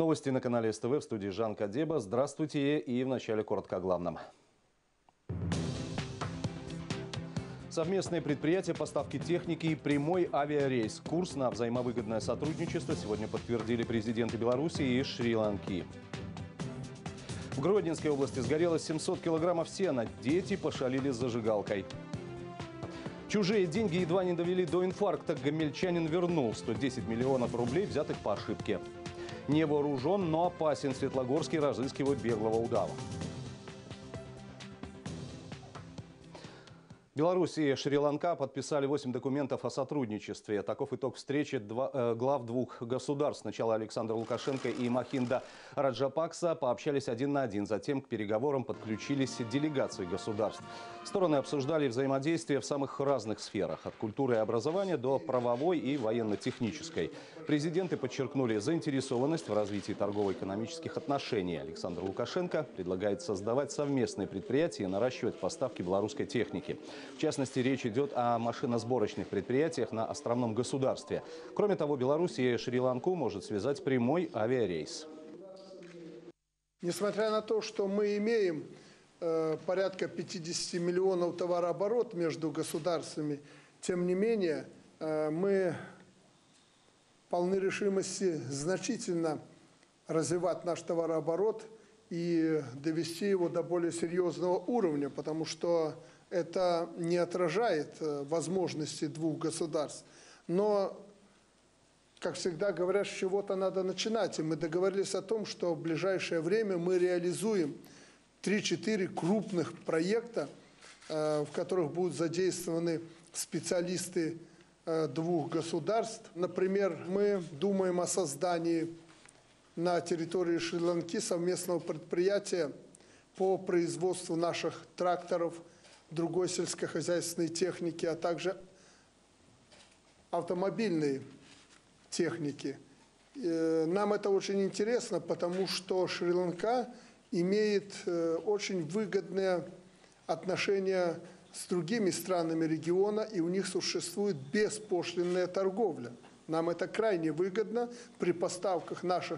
Новости на канале СТВ, в студии Жанка Деба. Здравствуйте, и вначале коротко о главном. Совместные предприятия поставки техники и прямой авиарейс. Курс на взаимовыгодное сотрудничество сегодня подтвердили президенты Беларуси и Шри-Ланки. В Гродненской области сгорело 700 килограммов сена. Дети пошалили с зажигалкой. Чужие деньги едва не довели до инфаркта. Гомельчанин вернул 110 миллионов рублей, взятых по ошибке. Не вооружен, но опасен. Светлогорский разыскивает беглого удава. Беларусь и Шри-Ланка подписали 8 документов о сотрудничестве. Таков итог встречи глав двух государств. Сначала Александр Лукашенко и Махинда Раджапакса пообщались один на один. Затем к переговорам подключились делегации государств. Стороны обсуждали взаимодействие в самых разных сферах. От культуры и образования до правовой и военно-технической. Президенты подчеркнули заинтересованность в развитии торгово-экономических отношений. Александр Лукашенко предлагает создавать совместные предприятия и наращивать поставки белорусской техники. В частности, речь идет о машиносборочных предприятиях на островном государстве. Кроме того, Беларусь и Шри-Ланку может связать прямой авиарейс. Несмотря на то, что мы имеем порядка 50 миллионов товарооборот между государствами, тем не менее мы полны решимости значительно развивать наш товарооборот и довести его до более серьезного уровня, потому что это не отражает возможности двух государств. Но, как всегда говорят, с чего-то надо начинать. И мы договорились о том, что в ближайшее время мы реализуем 3-4 крупных проекта, в которых будут задействованы специалисты двух государств. Например, мы думаем о создании на территории Шри-Ланки совместного предприятия по производству наших тракторов, другой сельскохозяйственной техники, а также автомобильной техники. Нам это очень интересно, потому что Шри-Ланка имеет очень выгодные отношения с другими странами региона, и у них существует беспошлинная торговля. Нам это крайне выгодно при поставках нашей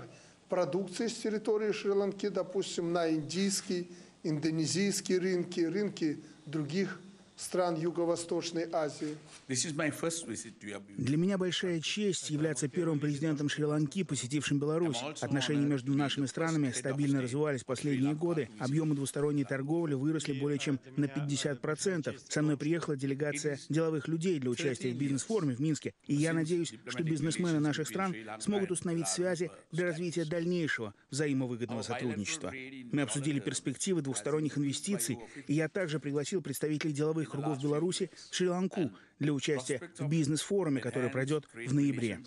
продукции с территории Шри-Ланки, допустим, на индийский, индонезийские рынки, рынки других стран Юго-Восточной Азии. Для меня большая честь являться первым президентом Шри-Ланки, посетившим Беларусь. Отношения между нашими странами стабильно развивались последние годы. Объемы двусторонней торговли выросли более чем на 50%. Со мной приехала делегация деловых людей для участия в бизнес-форуме в Минске. И я надеюсь, что бизнесмены наших стран смогут установить связи для развития дальнейшего взаимовыгодного сотрудничества. Мы обсудили перспективы двусторонних инвестиций, и я также пригласил представителей деловых кругов Беларуси в Шри-Ланку для участия в бизнес-форуме, который пройдет в ноябре.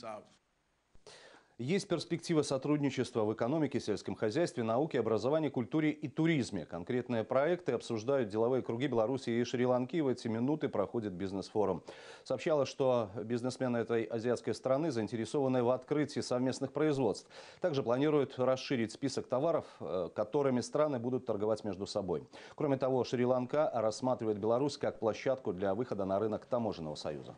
Есть перспектива сотрудничества в экономике, сельском хозяйстве, науке, образовании, культуре и туризме. Конкретные проекты обсуждают деловые круги Беларуси и Шри-Ланки. В эти минуты проходит бизнес-форум. Сообщалось, что бизнесмены этой азиатской страны заинтересованы в открытии совместных производств. Также планируют расширить список товаров, которыми страны будут торговать между собой. Кроме того, Шри-Ланка рассматривает Беларусь как площадку для выхода на рынок Таможенного союза.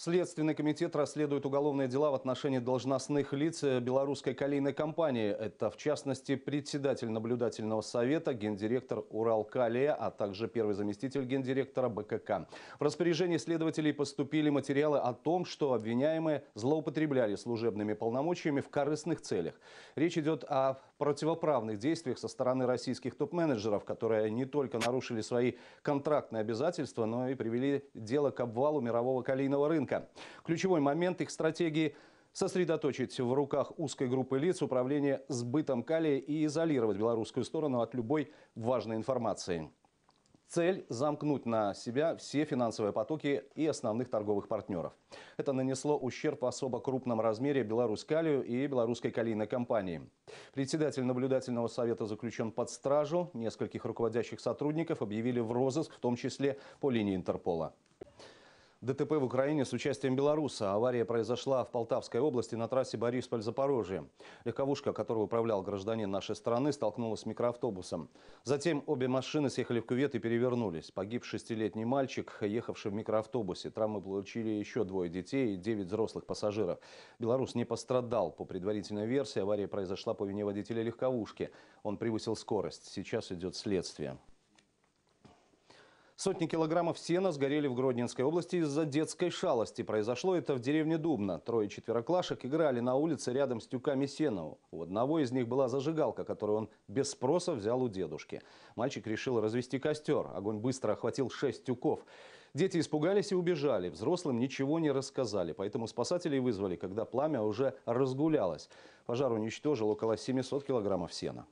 Следственный комитет расследует уголовные дела в отношении должностных лиц Белорусской калийной компании. Это, в частности, председатель наблюдательного совета, гендиректор Уралкалия, а также первый заместитель гендиректора БКК. В распоряжении следователей поступили материалы о том, что обвиняемые злоупотребляли служебными полномочиями в корыстных целях. Речь идет о противоправных действиях со стороны российских топ-менеджеров, которые не только нарушили свои контрактные обязательства, но и привели дело к обвалу мирового калийного рынка. Ключевой момент их стратегии – сосредоточить в руках узкой группы лиц управление сбытом калия и изолировать белорусскую сторону от любой важной информации. Цель – замкнуть на себя все финансовые потоки и основных торговых партнеров. Это нанесло ущерб в особо крупном размере Беларусь-Калию и Белорусской калийной компании. Председатель наблюдательного совета заключен под стражу. Нескольких руководящих сотрудников объявили в розыск, в том числе по линии Интерпола. ДТП в Украине с участием белоруса. Авария произошла в Полтавской области на трассе Борисполь-Запорожье. Легковушка, которой управлял гражданин нашей страны, столкнулась с микроавтобусом. Затем обе машины съехали в кювет и перевернулись. Погиб 6-летний мальчик, ехавший в микроавтобусе. Травмы получили еще 2 детей и 9 взрослых пассажиров. Белорус не пострадал. По предварительной версии, авария произошла по вине водителя легковушки. Он превысил скорость. Сейчас идет следствие. Сотни килограммов сена сгорели в Гродненской области из-за детской шалости. Произошло это в деревне Дубна. 3 четвероклашек играли на улице рядом с тюками сена. У одного из них была зажигалка, которую он без спроса взял у дедушки. Мальчик решил развести костер. Огонь быстро охватил 6 тюков. Дети испугались и убежали. Взрослым ничего не рассказали. Поэтому спасателей вызвали, когда пламя уже разгулялось. Пожар уничтожил около 700 килограммов сена.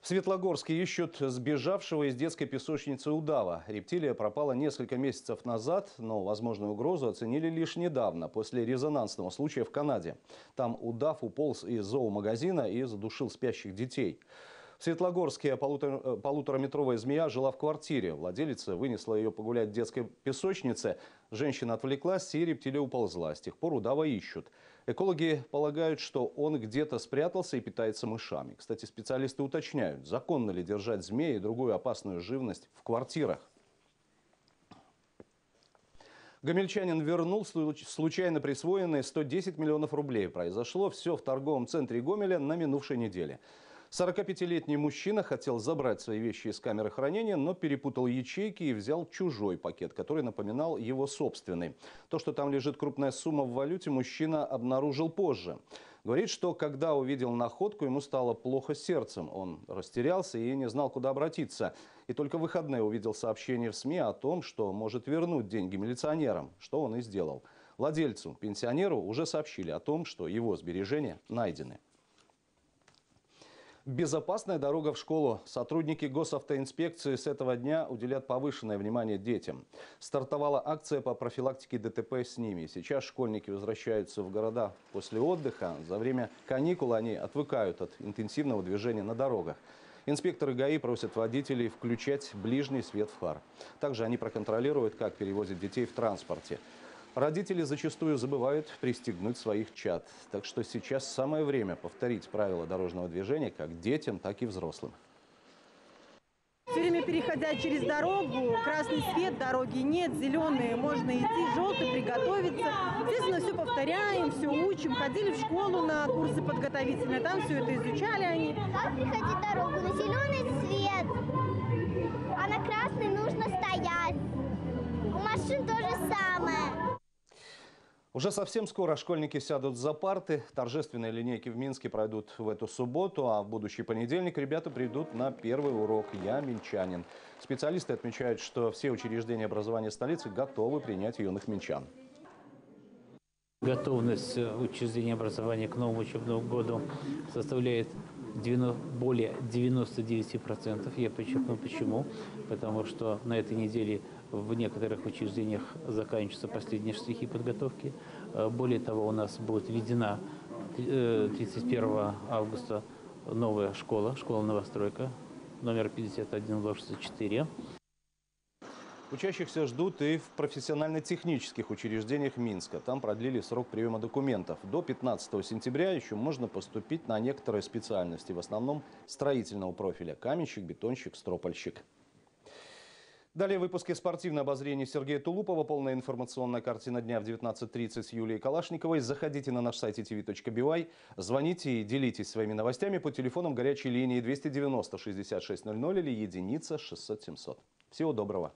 В Светлогорске ищут сбежавшего из детской песочницы удава. Рептилия пропала несколько месяцев назад, но возможную угрозу оценили лишь недавно, после резонансного случая в Канаде. Там удав уполз из зоомагазина и задушил спящих детей. В Светлогорске полутораметровая змея жила в квартире. Владелица вынесла ее погулять в детской песочнице. Женщина отвлеклась, и рептилия уползла. С тех пор удава ищут. Экологи полагают, что он где-то спрятался и питается мышами. Кстати, специалисты уточняют, законно ли держать змеи и другую опасную живность в квартирах. Гомельчанин вернул случайно присвоенные 110 миллионов рублей. Произошло все в торговом центре Гомеля на минувшей неделе. 45-летний мужчина хотел забрать свои вещи из камеры хранения, но перепутал ячейки и взял чужой пакет, который напоминал его собственный. То, что там лежит крупная сумма в валюте, мужчина обнаружил позже. Говорит, что когда увидел находку, ему стало плохо сердцем. Он растерялся и не знал, куда обратиться. И только в выходные увидел сообщение в СМИ о том, что может вернуть деньги милиционерам, что он и сделал. Владельцу, пенсионеру, уже сообщили о том, что его сбережения найдены. Безопасная дорога в школу. Сотрудники госавтоинспекции с этого дня уделят повышенное внимание детям. Стартовала акция по профилактике ДТП с ними. Сейчас школьники возвращаются в города после отдыха. За время каникул они отвыкают от интенсивного движения на дорогах. Инспекторы ГАИ просят водителей включать ближний свет фар. Также они проконтролируют, как перевозят детей в транспорте. Родители зачастую забывают пристегнуть своих чад. Так что сейчас самое время повторить правила дорожного движения как детям, так и взрослым. Все время переходя через дорогу, красный свет, дороги нет, зеленые, можно идти, желтый, приготовиться. Естественно, все повторяем, все учим. Ходили в школу на курсы подготовительные, там все это изучали они. Как переходить дорогу? На зеленый свет, а на красный нужно стоять. У машин то же самое. Уже совсем скоро школьники сядут за парты. Торжественные линейки в Минске пройдут в эту субботу, а в будущий понедельник ребята придут на первый урок «Я минчанин». Специалисты отмечают, что все учреждения образования столицы готовы принять юных минчан. Готовность учреждения образования к новому учебному году составляет более 99%. Я подчеркну почему. Потому что на этой неделе в некоторых учреждениях заканчиваются последние штрихи подготовки. Более того, у нас будет введена 31 августа новая школа, школа-новостройка, номер 51-64. Учащихся ждут и в профессионально-технических учреждениях Минска. Там продлили срок приема документов. До 15 сентября еще можно поступить на некоторые специальности, в основном строительного профиля – каменщик, бетонщик, стропольщик. Далее в выпуске «Спортивное обозрение» Сергея Тулупова. Полная информационная картина дня в 19:30 с Юлией Калашниковой. Заходите на наш сайт tv.by, звоните и делитесь своими новостями по телефонам горячей линии 290-6600 или 1-600-700. Всего доброго!